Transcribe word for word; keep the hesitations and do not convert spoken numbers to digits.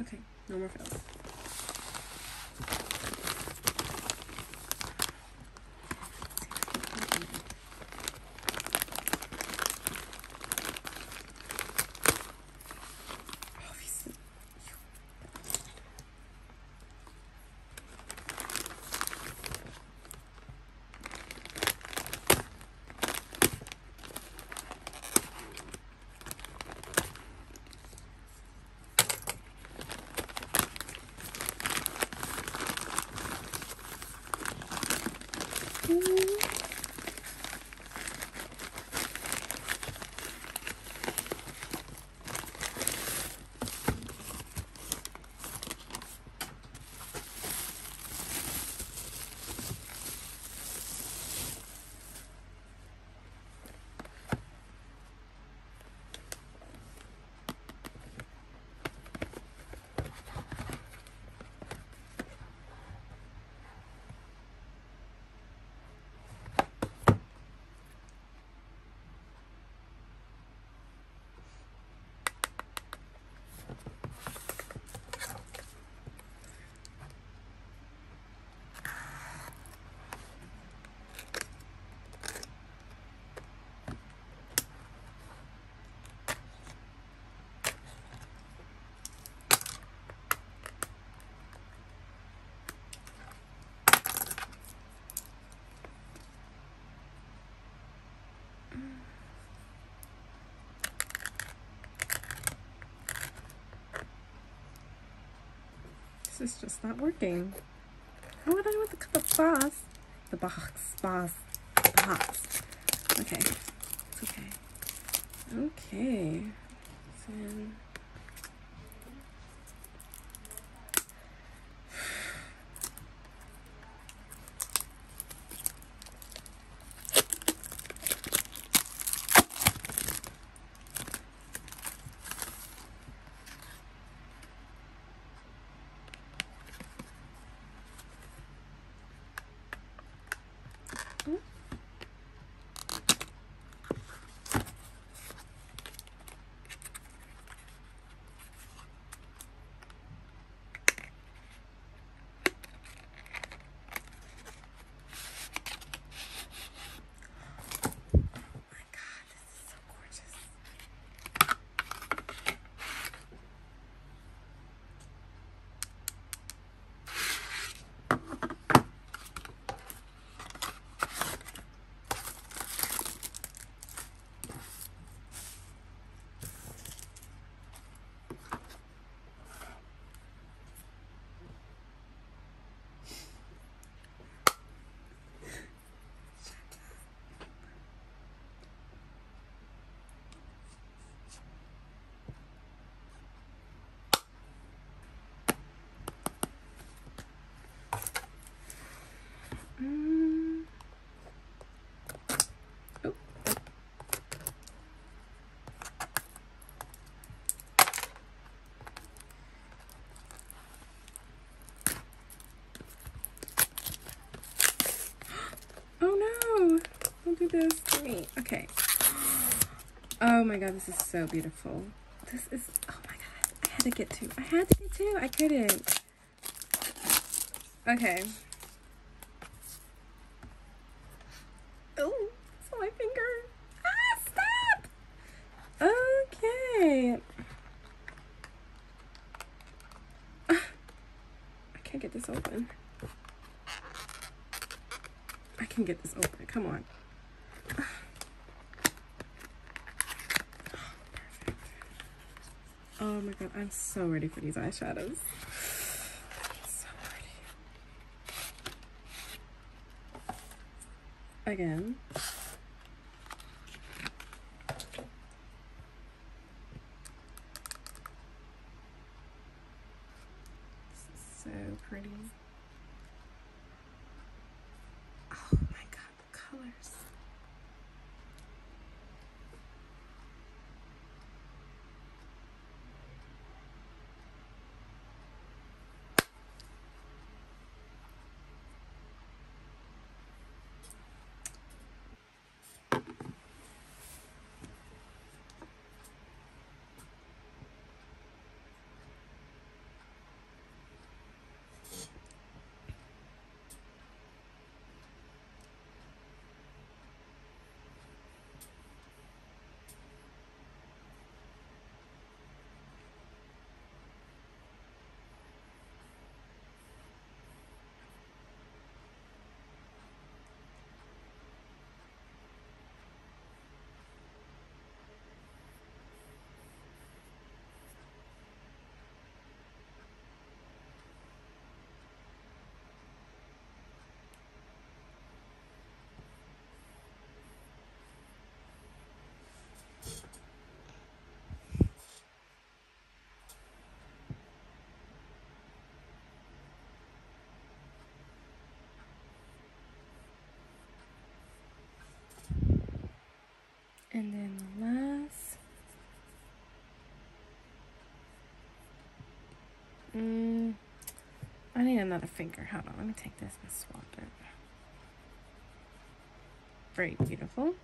Okay, no more fails. This is just not working. How would I know what the, the box? The box, box, box. Okay, it's okay. Okay. So, this me. Okay. Oh my god, this is so beautiful. This is, oh my god, I had to get two. I had to get two. I couldn't. Okay. Oh, it's on my finger. Ah, stop! Okay. Ah, I can't get this open. I can get this open. Come on. Oh my god, I'm so ready for these eyeshadows. So ready. Again. This is so pretty. Oh my god, the colors. and then the last mm, I need another finger. Hold on, let me take this and swap it. Very beautiful.